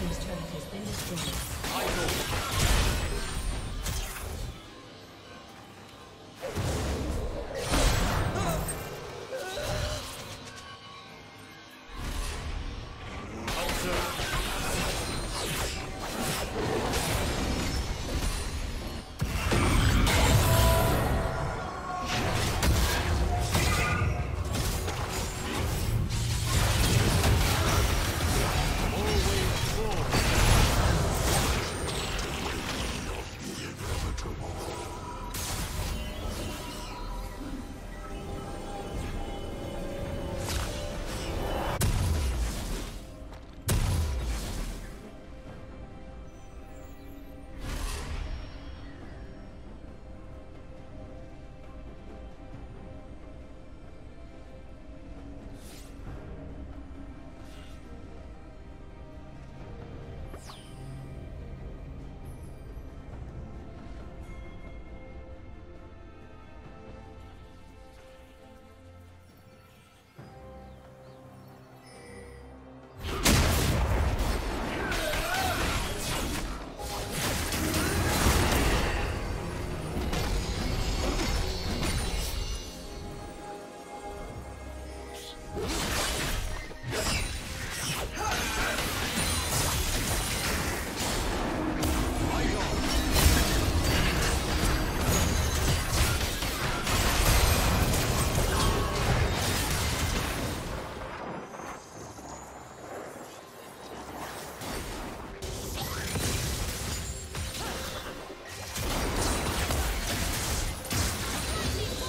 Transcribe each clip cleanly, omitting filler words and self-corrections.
team's turret has been destroyed.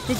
Did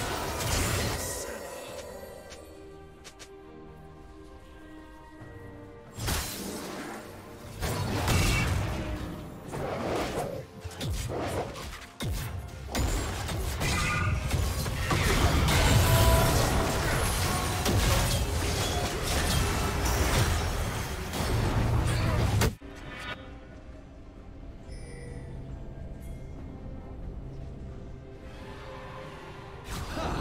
Ha!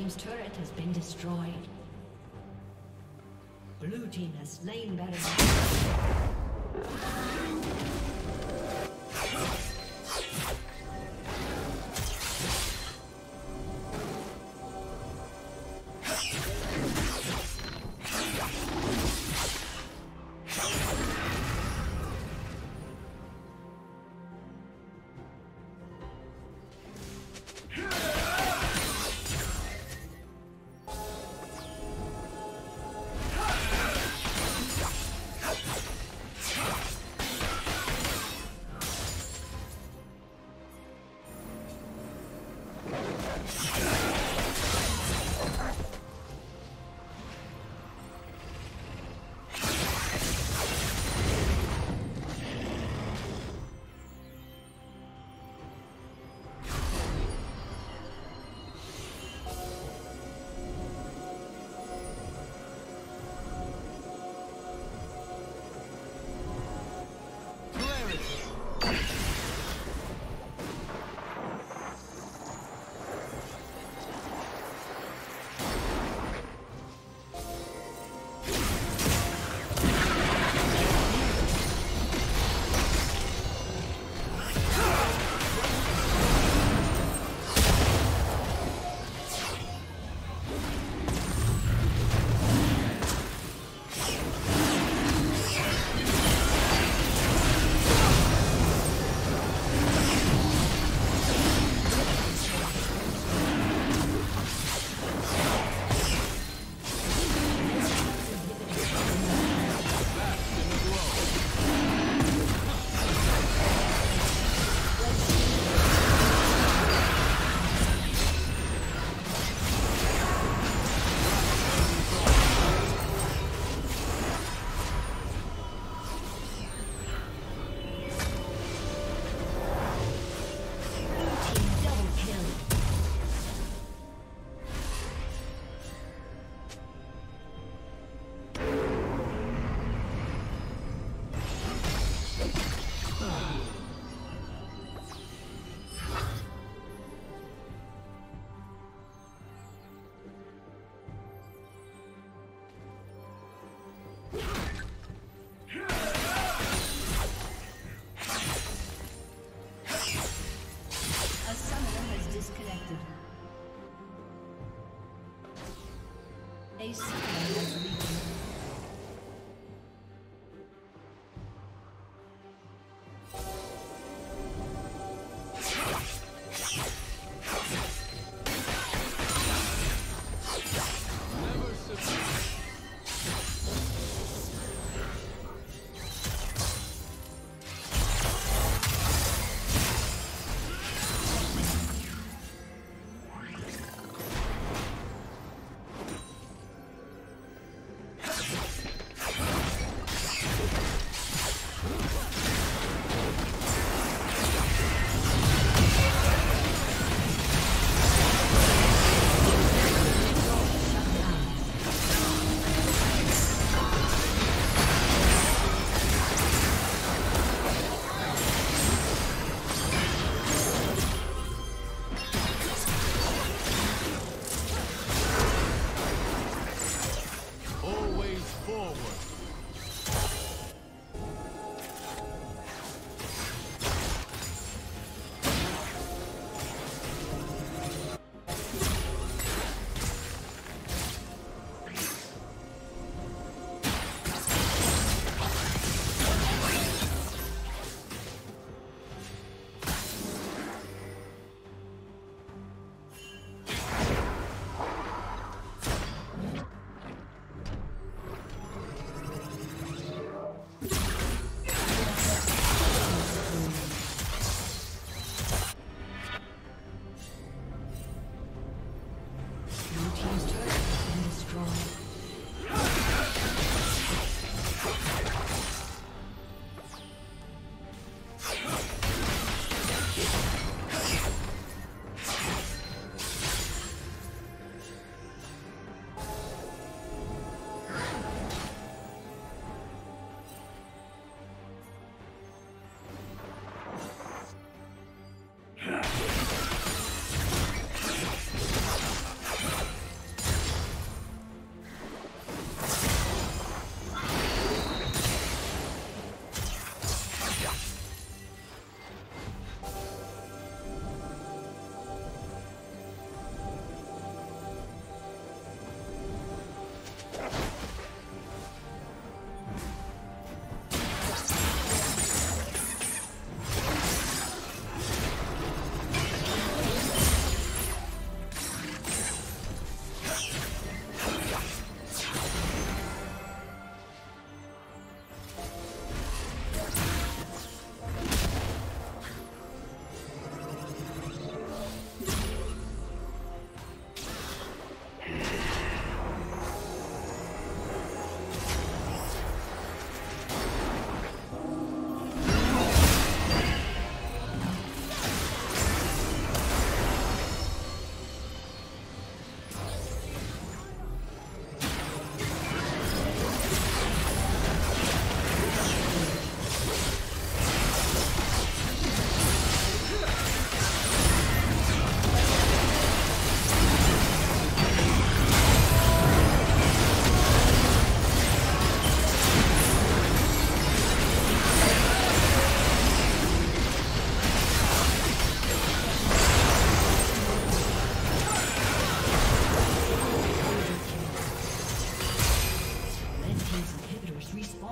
team's turret has been destroyed. Blue team has slain Baron.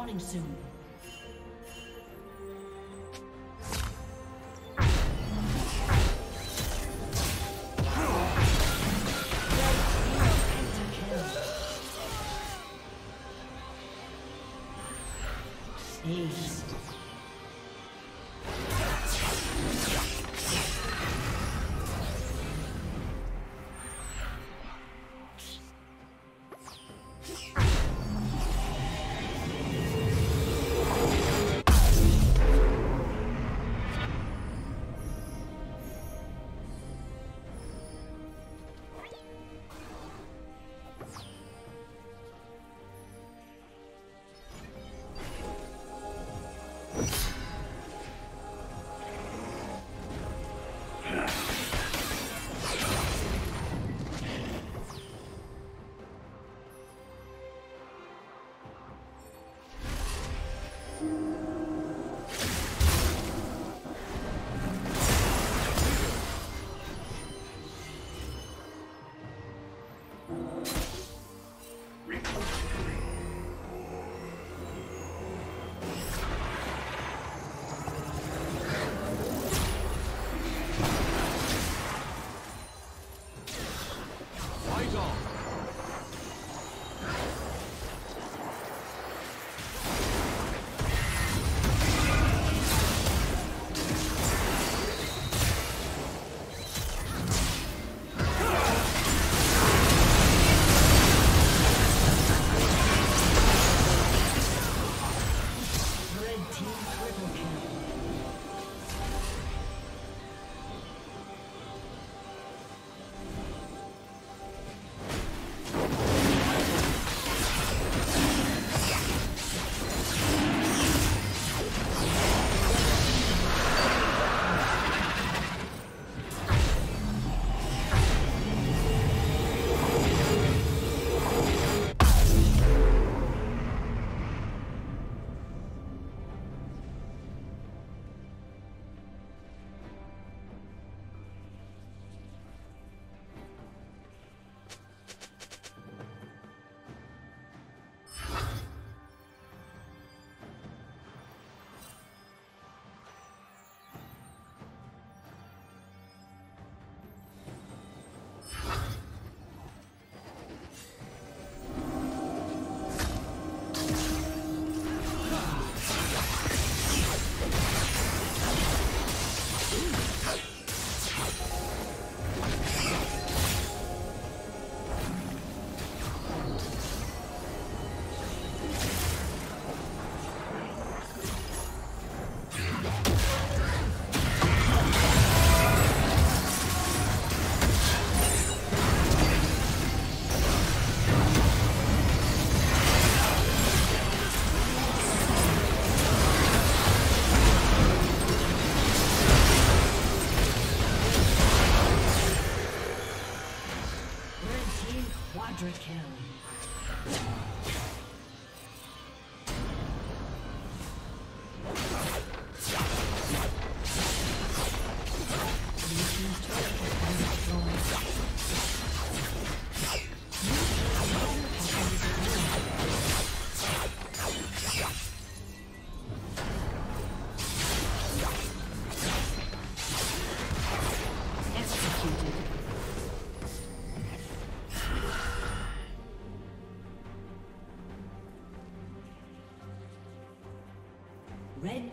Spawning soon. Red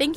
Thank